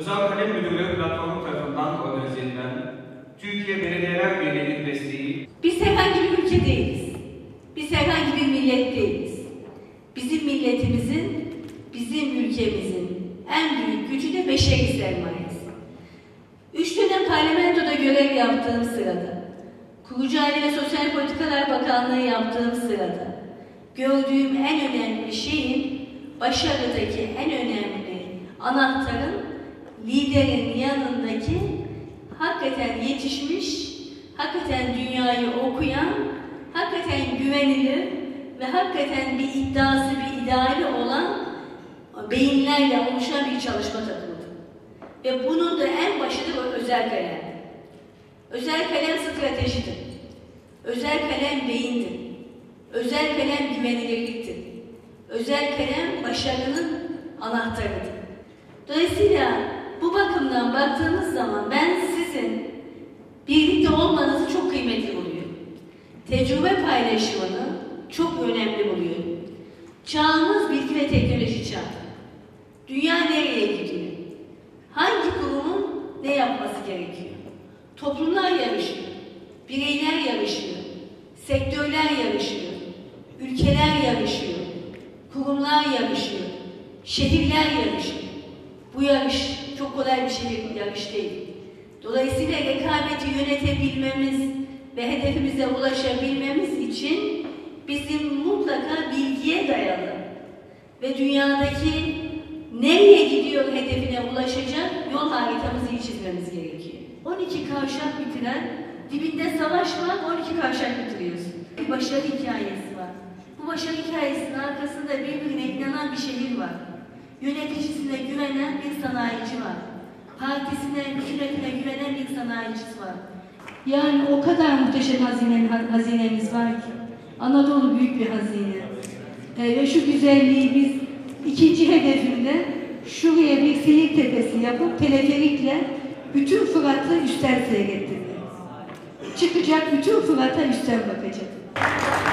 Özel Kalem Müdürlüğü platformu tarafından organize edilen Türkiye Belediyeler Birliği'nin desteği. Biz herhangi bir ülke değiliz. Biz herhangi bir millet değiliz. Bizim milletimizin, bizim ülkemizin en büyük gücü de beşeri sermayesi. 3 dönem parlamentoda görev yaptığım sırada, Kurucu Aile ve Sosyal Politikalar Bakanlığı yaptığım sırada gördüğüm en önemli şeyin, başarıdaki en önemli anahtarın liderin yanındaki hakikaten yetişmiş, hakikaten dünyayı okuyan, hakikaten güvenilir ve hakikaten bir iddiası, bir ideali olan beyinlerle oluşan bir çalışma takımıdır. Ve bunun da en başı da özel kalem. Özel kalem stratejidir. Özel kalem beyindir. Özel kalem güvenilirliktir. Özel kalem başarının anahtarıdır. Dolayısıyla bu bakımdan baktığımız zaman ben sizin birlikte olmanızı çok kıymetli buluyorum. Tecrübe paylaşımını çok önemli buluyorum. Çağımız bilgi ve teknoloji çağı. Dünya nereye gidiyor? Hangi kurumun ne yapması gerekiyor? Toplumlar yarışıyor, bireyler yarışıyor, sektörler yarışıyor, ülkeler yarışıyor, kurumlar yarışıyor, şehirler yarışıyor. Bu yarış çok kolay bir şey, bir yarış değil. Dolayısıyla rekabeti yönetebilmemiz ve hedefimize ulaşabilmemiz için bizim mutlaka bilgiye dayalı ve dünyadaki nereye gidiyor hedefine ulaşacak yol haritamızı iyi çizmemiz gerekiyor. 12 kavşak bitiren, dibinde savaş var, 12 kavşak bitiriyorsun. Bir başarı hikayesi var. Bu başarı hikayesinin arkasında birbirine inanan bir şehir var. Yöneticisine güvenen bir sanayici var. Partisine, hükümetine güvenen bir sanayicisi var. Yani o kadar muhteşem hazinemiz var ki. Anadolu büyük bir hazine. Ve şu güzelliği biz ikinci hedefinde şuraya bir seyir tepesi yapıp teleferikle bütün Fırat'la üstten seyrettirmeyiz. Çıkacak bütün Fırat'a üstten bakacak.